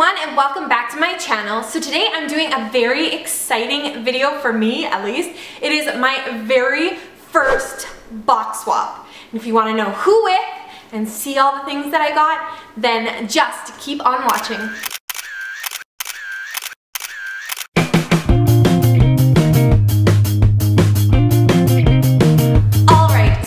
everyone, and welcome back to my channel. So today I'm doing a very exciting video for me, at least. It is my very first box swap. And if you want to know who with and see all the things that I got, then just keep on watching.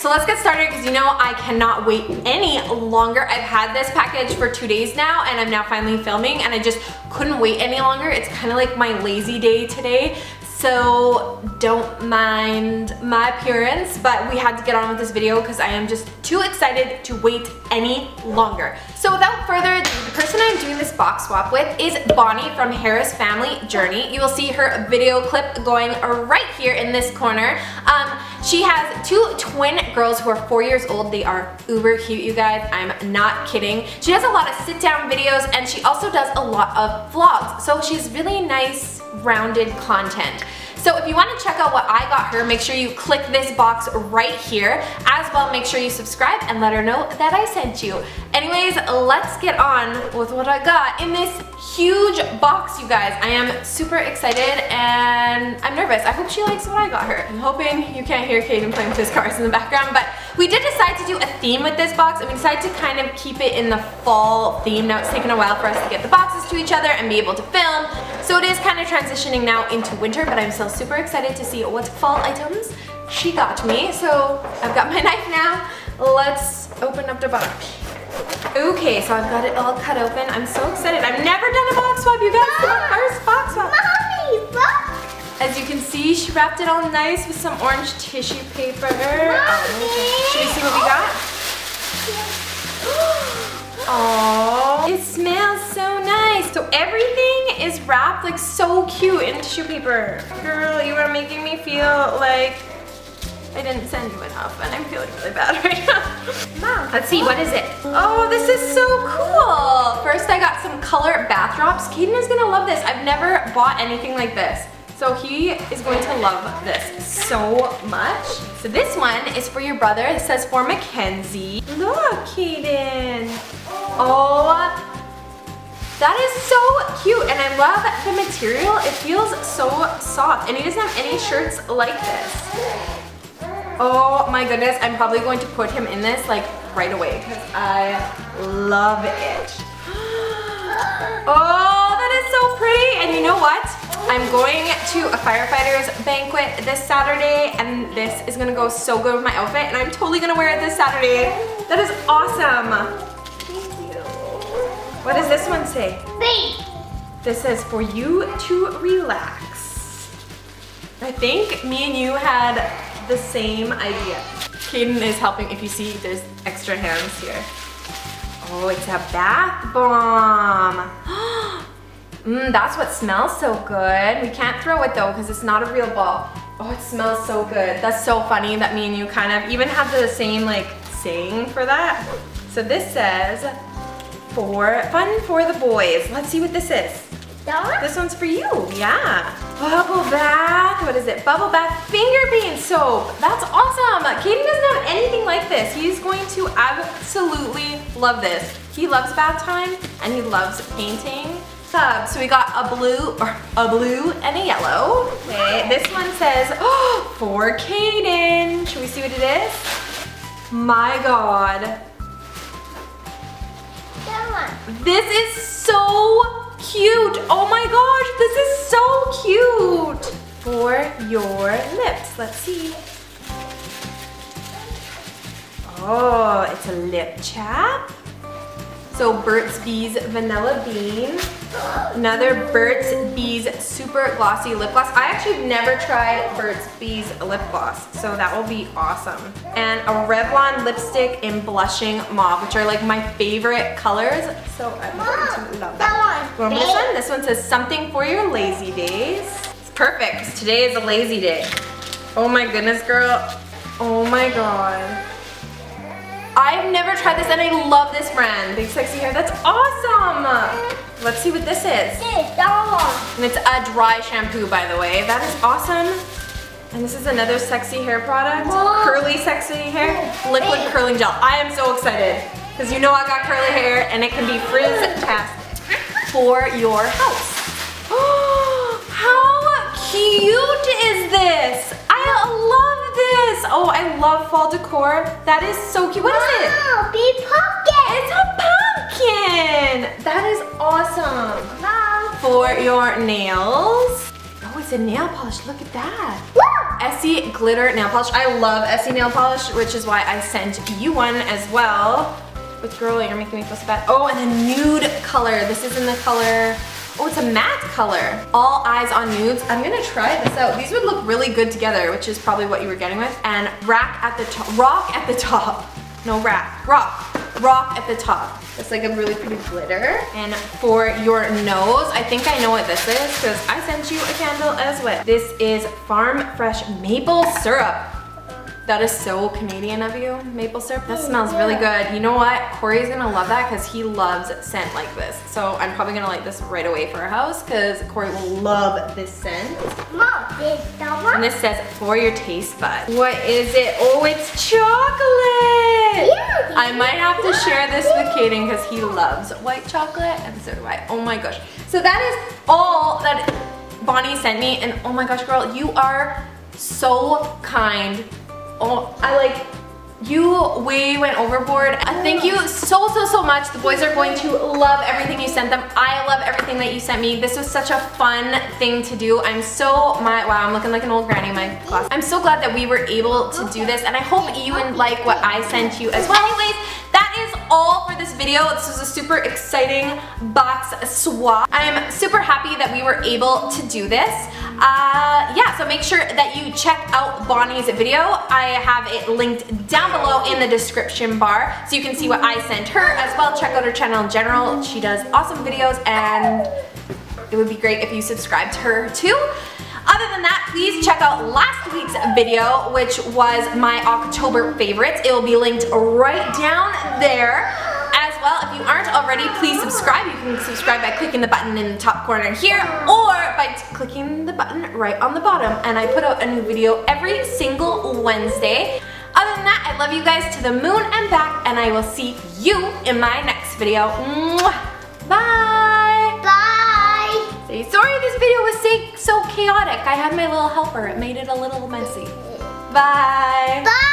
Let's get started because you know I cannot wait any longer. I've had this package for 2 days now and I'm now finally filming and I just couldn't wait any longer. It's kind of like my lazy day today, so don't mind my appearance, but we had to get on with this video because I am just too excited to wait any longer. So without further ado, the person I'm doing this box swap with is Bonnie from Harris Family Journey. You will see her video clip going right here in this corner. She has two twin girls who are 4 years old. They are uber cute, you guys. I'm not kidding. She does a lot of sit-down videos and she also does a lot of vlogs. So she's really nice, rounded content. So if you want to check out what I got her, make sure you click this box right here. As well, make sure you subscribe and let her know that I sent you. Anyways, let's get on with what I got in this huge box, you guys. I am super excited and I'm nervous. I hope she likes what I got her. I'm hoping you can't hear Caden playing with his cars in the background, but we did decide to do a theme with this box and we decided to kind of keep it in the fall theme. Now it's taken a while for us to get the boxes to each other and be able to film. So it is kind of transitioning now into winter, but I'm still super excited to see what fall items she got me. So I've got my knife now. Let's open up the box. Okay, so I've got it all cut open. I'm so excited. I've never done a box swap, you guys. This is my first box swap. Mommy, look. As you can see, she wrapped it all nice with some orange tissue paper. Should we see what we got? Oh, it smells so nice. So everything is wrapped like so cute in tissue paper. Girl, you are making me feel like I didn't send you enough and I'm feeling really bad right now. Mom, let's see, what is it? Oh, this is so cool. First I got some color bath drops. Kaden is gonna love this. I've never bought anything like this. So he is going to love this so much. So this one is for your brother. It says for Mackenzie. Look, Kaden. Oh, that is so cute. And I love the material. It feels so soft. And he doesn't have any shirts like this. Oh my goodness. I'm probably going to put him in this like right away because I love it. Oh, that is so pretty. And you know what? I'm going to a firefighter's banquet this Saturday and this is gonna go so good with my outfit and I'm totally gonna wear it this Saturday. That is awesome. Thank you. What does this one say? Thanks. This says for you to relax. I think me and you had the same idea. Caden is helping. If you see, there's extra hands here. Oh, it's a bath bomb. That's what smells so good. We can't throw it though because it's not a real ball. Oh, it smells so good. That's so funny that me and you kind of even have the same like saying for that. So this says, for fun for the boys. Let's see what this is. That one? This one's for you, yeah. Bubble bath, what is it? Bubble bath finger paint soap. That's awesome. Kaden doesn't have anything like this. He's going to absolutely love this. He loves bath time and he loves painting. So we got a blue and a yellow. Okay, this one says, oh, for Kaden. Should we see what it is? My God. That one. This is so cute. Oh my gosh, this is so cute. For your lips, let's see. Oh, it's a lip chap. So Burt's Bees Vanilla Bean, another Burt's Bees Super Glossy Lip Gloss. I actually have never tried Burt's Bees Lip Gloss, so that will be awesome. And a Revlon Lipstick in Blushing Mauve, which are like my favorite colors, so I'm going to love that. You want this one? This one says something for your lazy days. It's perfect, because today is a lazy day. Oh my goodness, girl. Oh my God. I've never tried this and I love this brand. Big Sexy Hair, that's awesome. Let's see what this is. And it's a dry shampoo, by the way. That is awesome. And this is another sexy hair product. Curly sexy hair, liquid curling gel. I am so excited because you know I got curly hair and it can be frizz-tastic. For for your house. How cute is this? I love this. Oh, I love fall decor. That is so cute. What is it? Wow, big pumpkin. It's a pumpkin. That is awesome. Wow. For your nails. Oh, it's a nail polish. Look at that. Woo! Essie glitter nail polish. I love Essie nail polish, which is why I sent you one as well. With girl, you're making me feel so bad. Oh, and a nude color. This is in the color, oh, it's a matte color. All eyes on nudes. I'm gonna try this out. These would look really good together, which is probably what you were getting with. And rack at the top, rock at the top. No, rack, rock at the top. It's like a really pretty glitter. And for your nose, I think I know what this is because I sent you a candle as well. This is Farm Fresh Maple Syrup. That is so Canadian of you, maple syrup. That smells really good. You know what? Corey's gonna love that because he loves scent like this. So I'm probably gonna light this right away for our house because Corey will love this scent. And this says, for your taste bud. What is it? Oh, it's chocolate! Yeah, I might have to share this with Kaden because he loves white chocolate and so do I. Oh my gosh. So that is all that Bonnie sent me, and oh my gosh, girl, you are so kind. Oh, I like, you way went overboard. Thank you so, so, so much. The boys are going to love everything you sent them. I love everything that you sent me. This was such a fun thing to do. I'm so, wow, I'm looking like an old granny in my class. I'm so glad that we were able to do this, and I hope you like what I sent you as well. Anyways, that is all for this video. This was a super exciting box swap. I am super happy that we were able to do this. Yeah, so make sure that you check out Bonnie's video. I have it linked down below in the description bar so you can see what I sent her as well. Check out her channel in general. She does awesome videos, and it would be great if you subscribed to her too. Other than that, please check out last week's video, which was my October favorites. It will be linked right down there. Well, if you aren't already, please subscribe. You can subscribe by clicking the button in the top corner here or by clicking the button right on the bottom. And I put out a new video every single Wednesday. Other than that, I love you guys to the moon and back, and I will see you in my next video. Bye! Bye! Say sorry this video was so chaotic. I had my little helper. It made it a little messy. Bye! Bye!